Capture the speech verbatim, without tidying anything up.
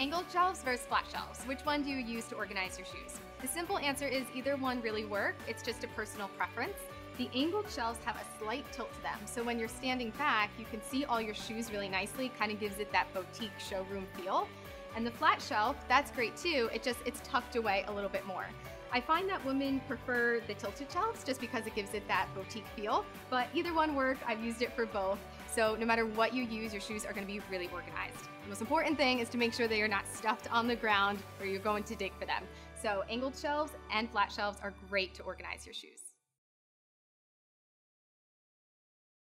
Angled shelves versus flat shelves. Which one do you use to organize your shoes? The simple answer is either one really work. It's just a personal preference. The angled shelves have a slight tilt to them, so when you're standing back, you can see all your shoes really nicely, kind of gives it that boutique showroom feel. And the flat shelf, that's great too, it just, it's tucked away a little bit more. I find that women prefer the tilted shelves just because it gives it that boutique feel, but either one works. I've used it for both. So no matter what you use, your shoes are gonna be really organized. The most important thing is to make sure they are not stuffed on the ground where you're going to dig for them. So angled shelves and flat shelves are great to organize your shoes.